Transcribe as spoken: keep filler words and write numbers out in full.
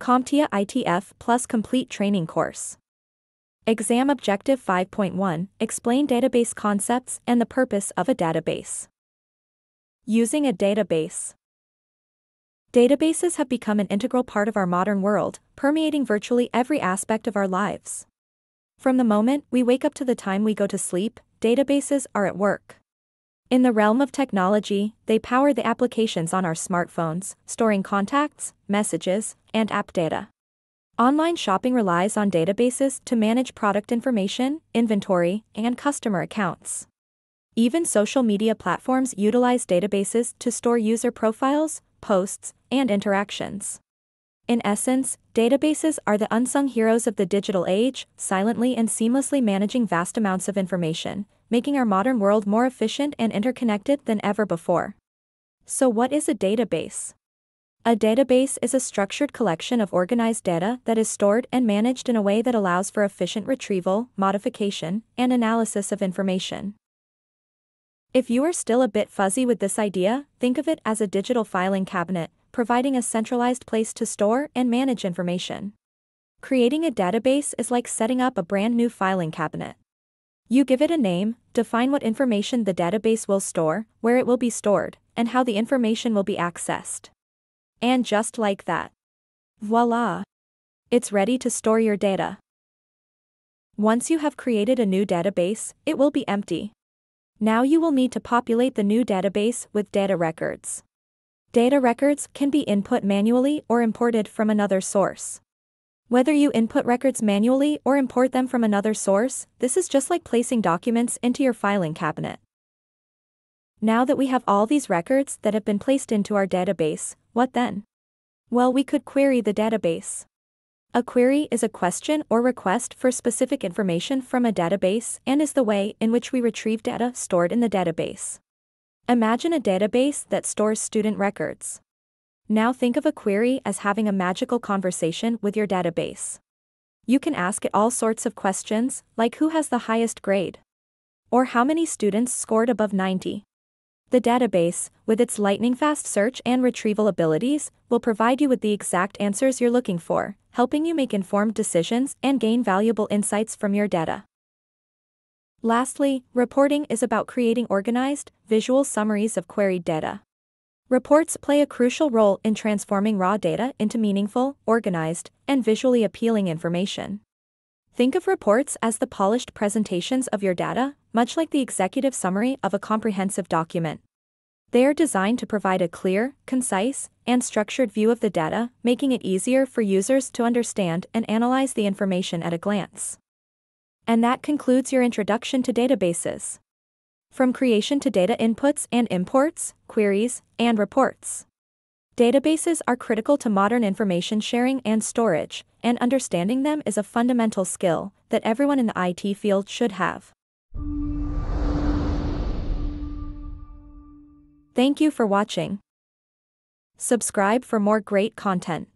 CompTIA I T F plus Complete Training Course. Exam Objective five point one, Explain Database Concepts and the Purpose of a Database. Using a database. Databases have become an integral part of our modern world, permeating virtually every aspect of our lives. From the moment we wake up to the time we go to sleep, databases are at work. In the realm of technology, they power the applications on our smartphones, storing contacts, messages, and app data. Online shopping relies on databases to manage product information, inventory, and customer accounts. Even social media platforms utilize databases to store user profiles, posts, and interactions. In essence, databases are the unsung heroes of the digital age, silently and seamlessly managing vast amounts of information, making our modern world more efficient and interconnected than ever before. So what is a database? A database is a structured collection of organized data that is stored and managed in a way that allows for efficient retrieval, modification, and analysis of information. If you are still a bit fuzzy with this idea, think of it as a digital filing cabinet, providing a centralized place to store and manage information. Creating a database is like setting up a brand new filing cabinet. You give it a name, define what information the database will store, where it will be stored, and how the information will be accessed. And just like that. Voila! It's ready to store your data. Once you have created a new database, it will be empty. Now you will need to populate the new database with data records. Data records can be input manually or imported from another source. Whether you input records manually or import them from another source, this is just like placing documents into your filing cabinet. Now that we have all these records that have been placed into our database, what then? Well, we could query the database. A query is a question or request for specific information from a database and is the way in which we retrieve data stored in the database. Imagine a database that stores student records. Now think of a query as having a magical conversation with your database. You can ask it all sorts of questions, like who has the highest grade? Or how many students scored above ninety? The database, with its lightning-fast search and retrieval abilities, will provide you with the exact answers you're looking for, helping you make informed decisions and gain valuable insights from your data. Lastly, reporting is about creating organized, visual summaries of queried data. Reports play a crucial role in transforming raw data into meaningful, organized, and visually appealing information. Think of reports as the polished presentations of your data, much like the executive summary of a comprehensive document. They are designed to provide a clear, concise, and structured view of the data, making it easier for users to understand and analyze the information at a glance. And that concludes your introduction to databases. From creation to data inputs and imports, queries, and reports. Databases are critical to modern information sharing and storage, and understanding them is a fundamental skill that everyone in the I T field should have. Thank you for watching. Subscribe for more great content.